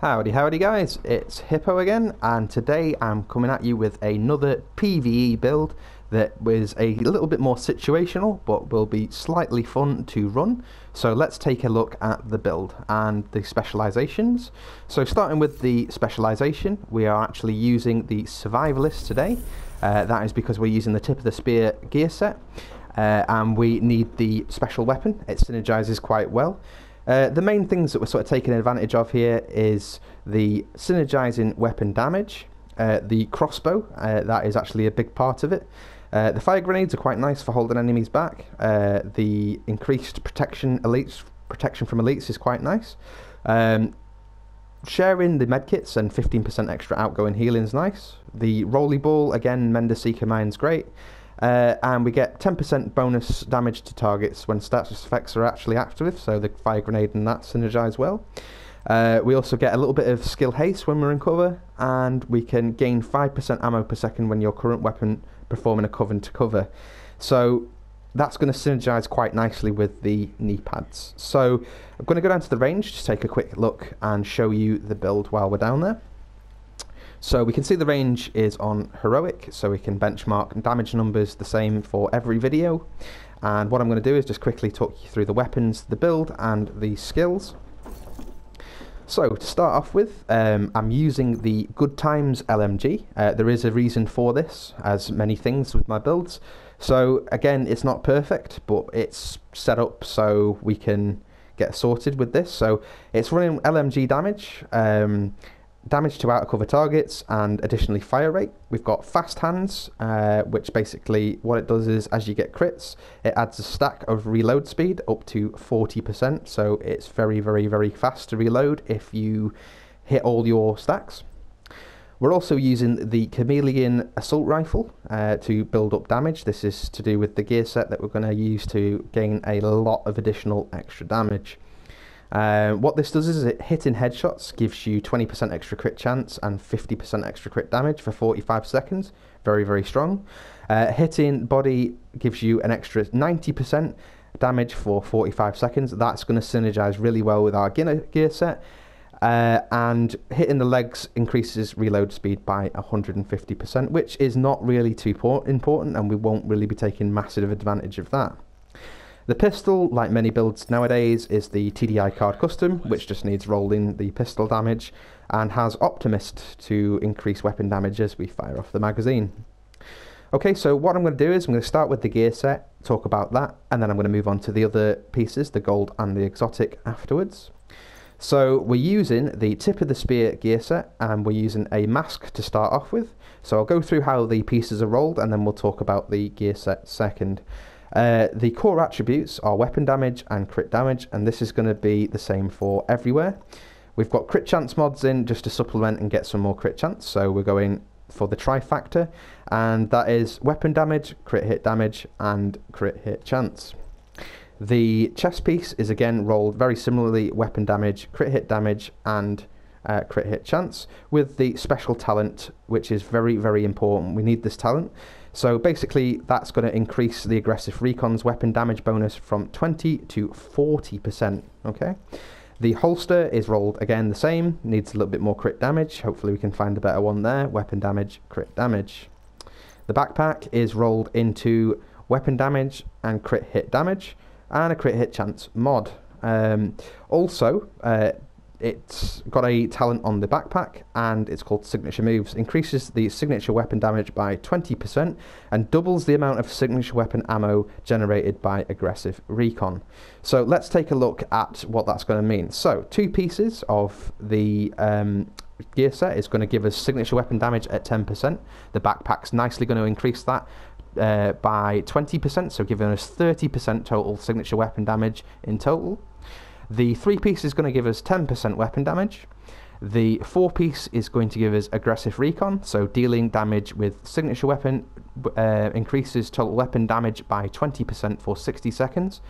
Howdy, howdy guys, it's Hippo again, and today I'm coming at you with another PvE build that was a little bit more situational but will be slightly fun to run. So let's take a look at the build and the specializations. So starting with the specialization, we are actually using the Survivalist today. That is because we're using the Tip of the Spear gear set and we need the special weapon. It synergizes quite well. The main things that we're sort of taking advantage of here is the synergizing weapon damage, the crossbow, that is actually a big part of it. The fire grenades are quite nice for holding enemies back. The increased protection from elites is quite nice. Sharing the medkits and 15% extra outgoing healing is nice. The rolly ball, again, Mender Seeker Mine's great. And we get 10% bonus damage to targets when status effects are actually active, so the fire grenade and that synergize well. We also get a little bit of skill haste when we're in cover, and we can gain 5% ammo per second when your current weapon performing a cover to cover. So that's going to synergize quite nicely with the knee pads. So I'm going to go down to the range to take a quick look and show you the build while we're down there. So we can see the range is on heroic, so we can benchmark damage numbers the same for every video. And what I'm going to do is just quickly talk you through the weapons, the build, and the skills. So to start off with, I'm using the Good Times LMG. There is a reason for this, as many things with my builds. So again, it's not perfect, but it's set up so we can get sorted with this. So it's running LMG damage. Damage to out-of-cover targets, and additionally fire rate. We've got Fast Hands, which basically what it does is as you get crits, it adds a stack of reload speed up to 40%, so it's very, very, very fast to reload if you hit all your stacks. We're also using the Chameleon Assault Rifle to build up damage. This is to do with the gear set that we're going to use to gain a lot of additional extra damage. What this does is it hitting headshots gives you 20% extra crit chance and 50% extra crit damage for 45 seconds. Very, very strong. Hitting body gives you an extra 90% damage for 45 seconds. That's going to synergize really well with our gear set. And hitting the legs increases reload speed by 150%, which is not really too important, and we won't really be taking massive advantage of that. The pistol, like many builds nowadays, is the TDI Card Custom, which just needs rolling the pistol damage, and has Optimist to increase weapon damage as we fire off the magazine. Okay, so what I'm going to do is I'm going to start with the gear set, talk about that, and then I'm going to move on to the other pieces, the gold and the exotic, afterwards. So we're using the Tip of the Spear gear set, and we're using a mask to start off with. So I'll go through how the pieces are rolled, and then we'll talk about the gear set second. The core attributes are weapon damage and crit damage, and this is going to be the same for everywhere. We've got crit chance mods in just to supplement and get some more crit chance, so we're going for the trifactor, and that is weapon damage, crit hit damage, and crit hit chance. The chest piece is again rolled very similarly, weapon damage, crit hit damage, and crit hit chance, with the special talent, which is very, very important. We need this talent. So basically that's going to increase the Aggressive Recon's weapon damage bonus from 20 to 40%. Okay, the holster is rolled again the same, needs a little bit more crit damage. Hopefully we can find a better one there. Weapon damage, crit damage. The backpack is rolled into weapon damage and crit hit damage, and a crit hit chance mod. It's got a talent on the backpack, and it's called Signature Moves. Increases the signature weapon damage by 20% and doubles the amount of signature weapon ammo generated by Aggressive Recon. So let's take a look at what that's going to mean. So two pieces of the gear set is going to give us signature weapon damage at 10%. The backpack's nicely going to increase that by 20%, so giving us 30% total signature weapon damage in total. The three-piece is going to give us 10% weapon damage. The four-piece is going to give us Aggressive Recon, so dealing damage with signature weapon increases total weapon damage by 20% for 60 seconds.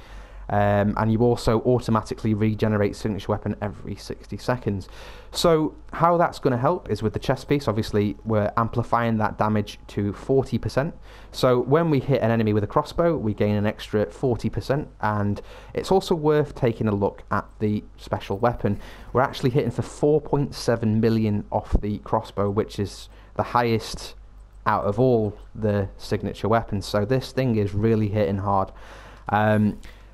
and you also automatically regenerate Signature Weapon every 60 seconds. So how that's going to help is with the chest piece. Obviously we're amplifying that damage to 40%, so when we hit an enemy with a crossbow we gain an extra 40%. And it's also worth taking a look at the special weapon. We're actually hitting for 4.7 million off the crossbow, which is the highest out of all the signature weapons, so this thing is really hitting hard.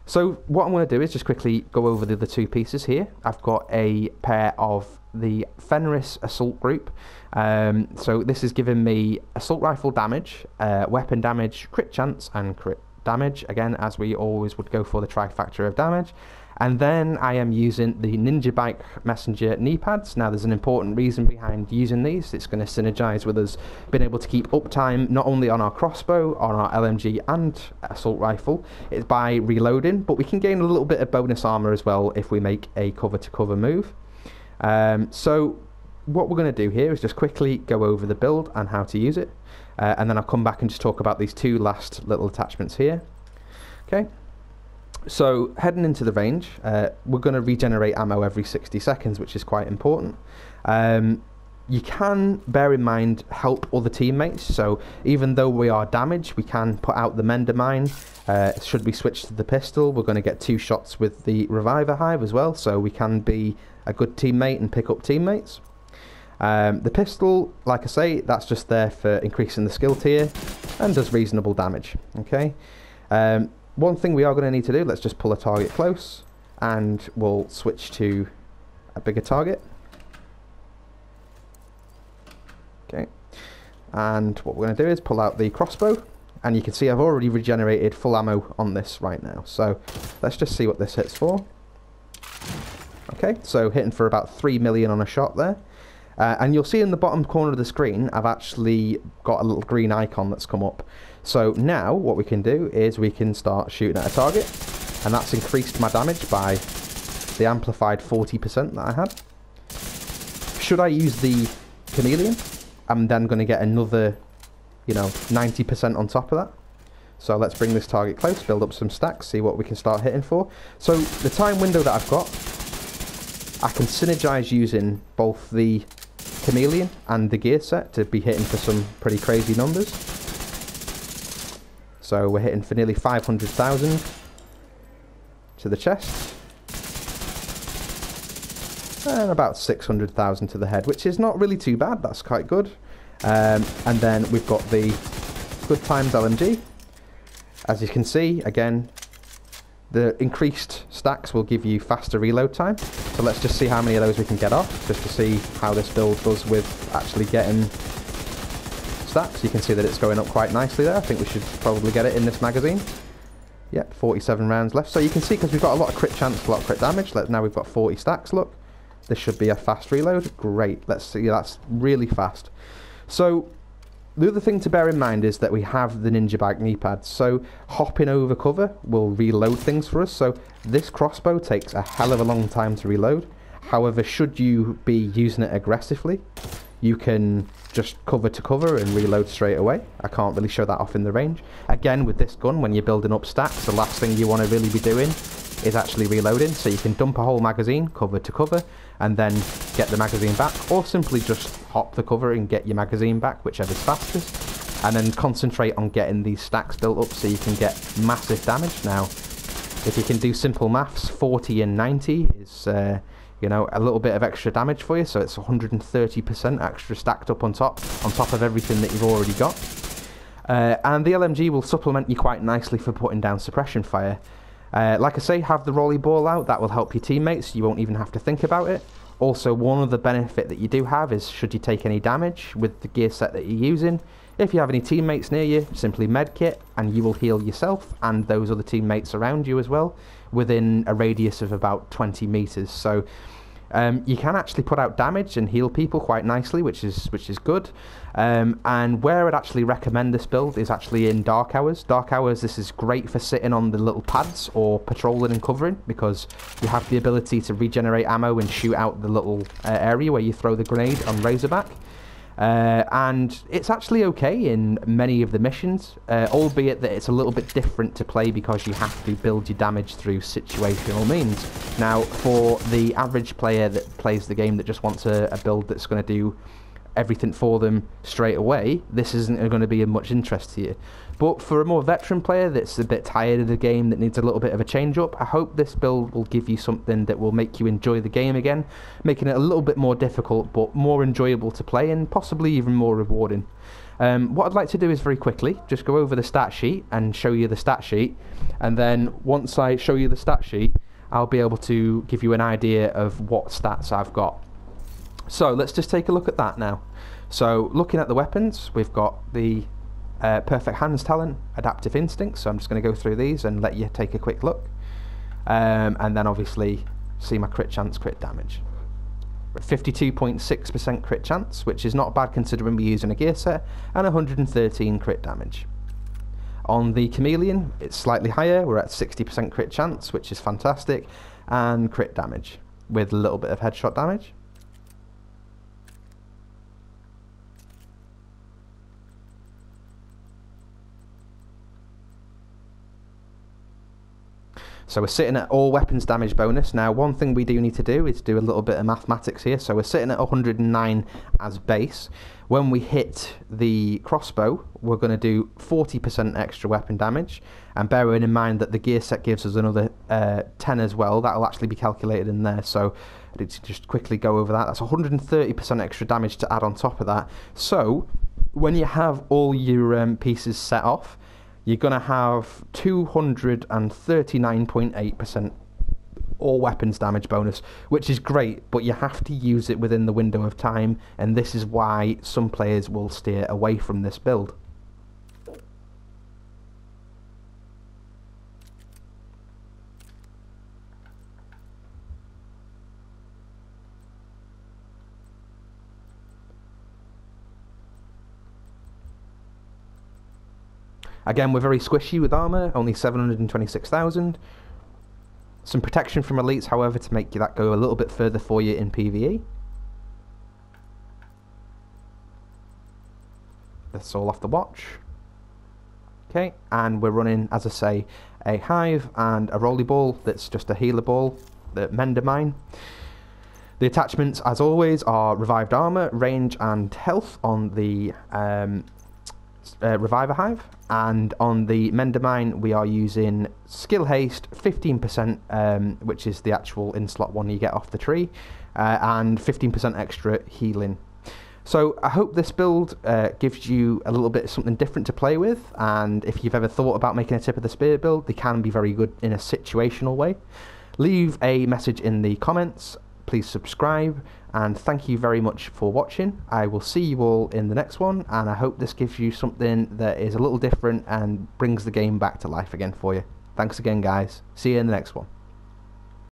So what I'm going to do is just quickly go over the other two pieces here. I've got a pair of the Fenris Assault Group. So this is giving me assault rifle damage, weapon damage, crit chance and crit damage, again as we always would go for the trifactor of damage. And then I am using the Ninja Bike Messenger knee pads. Now there's an important reason behind using these. It's going to synergize with us being able to keep uptime not only on our crossbow, on our LMG and assault rifle. It's by reloading, but we can gain a little bit of bonus armor as well if we make a cover to cover move. So what we're going to do here is just quickly go over the build and how to use it. And then I'll come back and just talk about these two last little attachments here. Okay. So heading into the range, we're going to regenerate ammo every 60 seconds, which is quite important. You can, bear in mind, help other teammates. So even though we are damaged, we can put out the Mender Mine. Should we switch to the pistol, we're going to get 2 shots with the Reviver Hive as well. So we can be a good teammate and pick up teammates. The pistol, like I say, that's just there for increasing the skill tier and does reasonable damage. Okay. One thing we are going to need to do, let's just pull a target close and we'll switch to a bigger target. Okay, and what we're going to do is pull out the crossbow, and you can see I've already regenerated full ammo on this right now. So let's just see what this hits for. Okay, so hitting for about 3 million on a shot there. And you'll see in the bottom corner of the screen, I've actually got a little green icon that's come up. So now what we can do is we can start shooting at a target, and that's increased my damage by the amplified 40% that I had. Should I use the Chameleon, I'm then going to get another, 90% on top of that. So let's bring this target close, build up some stacks, see what we can start hitting for. So the time window that I've got, I can synergize using both the Chameleon and the gear set to be hitting for some pretty crazy numbers. So we're hitting for nearly 500,000 to the chest and about 600,000 to the head, which is not really too bad. That's quite good. And then we've got the Good Times LMG. As you can see, again, the increased stacks will give you faster reload time. So let's just see how many of those we can get off, just to see how this build does with actually getting stacks. You can see that it's going up quite nicely there. I think we should probably get it in this magazine. Yep, 47 rounds left. So you can see, because we've got a lot of crit chance, a lot of crit damage. Now we've got 40 stacks, look. This should be a fast reload. Great, let's see, that's really fast. So the other thing to bear in mind is that we have the Ninja Bike knee pads, so hopping over cover will reload things for us. So this crossbow takes a hell of a long time to reload. However, should you be using it aggressively, you can just cover to cover and reload straight away. I can't really show that off in the range. Again, with this gun, when you're building up stacks, the last thing you want to really be doing is actually reloading. So you can dump a whole magazine cover to cover and then get the magazine back, or simply just hop the cover and get your magazine back, whichever's fastest, and then concentrate on getting these stacks built up so you can get massive damage. Now if you can do simple maths, 40 and 90 is a little bit of extra damage for you, so it's 130% extra stacked up on top of everything that you've already got. And the LMG will supplement you quite nicely for putting down suppression fire. Like I say, have the rolly ball out. That will help your teammates. You won't even have to think about it. Also, one other benefit that you do have is, should you take any damage with the gear set that you're using, if you have any teammates near you, simply medkit, and you will heal yourself and those other teammates around you as well, within a radius of about 20 meters. So you can actually put out damage and heal people quite nicely, which is good. And where I'd actually recommend this build is actually in Dark Hours. Dark Hours, this is great for sitting on the little pads or patrolling and covering, because you have the ability to regenerate ammo and shoot out the little area where you throw the grenade on Razorback. And it's actually okay in many of the missions, albeit that it's a little bit different to play because you have to build your damage through situational means. Now, for the average player that plays the game that just wants a build that's going to do everything for them straight away, this isn't going to be of much interest to you. But for a more veteran player that's a bit tired of the game, that needs a little bit of a change up, I hope this build will give you something that will make you enjoy the game again, making it a little bit more difficult but more enjoyable to play and possibly even more rewarding. What I'd like to do is very quickly just go over the stat sheet and show you the stat sheet, and then once I show you the stat sheet, I'll be able to give you an idea of what stats I've got. So let's just take a look at that now. So looking at the weapons, we've got the Perfect Hands talent, Adaptive Instincts, so I'm just going to go through these and let you take a quick look. And then obviously see my crit chance, crit damage. 52.6% crit chance, which is not bad considering we're using a gear set, and 113 crit damage. On the Chameleon, it's slightly higher, we're at 60% crit chance, which is fantastic, and crit damage with a little bit of headshot damage. So we're sitting at all weapons damage bonus. Now, one thing we do need to do is do a little bit of mathematics here. So we're sitting at 109 as base. When we hit the crossbow, we're going to do 40% extra weapon damage. And bearing in mind that the gear set gives us another 10 as well, that'll actually be calculated in there. So I need to just quickly go over that. That's 130% extra damage to add on top of that. So when you have all your pieces set off, you're going to have 239.8% all weapons damage bonus, which is great, but you have to use it within the window of time, and this is why some players will steer away from this build. Again, we're very squishy with armor, only 726,000. Some protection from elites, however, to make that go a little bit further for you in PvE. That's all off the watch. Okay, and we're running, as I say, a hive and a rolly ball that's just a healer ball, the mender mine. The attachments, as always, are revived armor, range, and health on the Reviver Hive, and on the Mender Mine we are using Skill Haste 15%, which is the actual in-slot one you get off the tree, and 15% extra healing. So I hope this build gives you a little bit of something different to play with, and if you've ever thought about making a Tip of the Spear build, they can be very good in a situational way. Leave a message in the comments, please subscribe, and thank you very much for watching. I will see you all in the next one, and I hope this gives you something that is a little different and brings the game back to life again for you. Thanks again, guys. See you in the next one.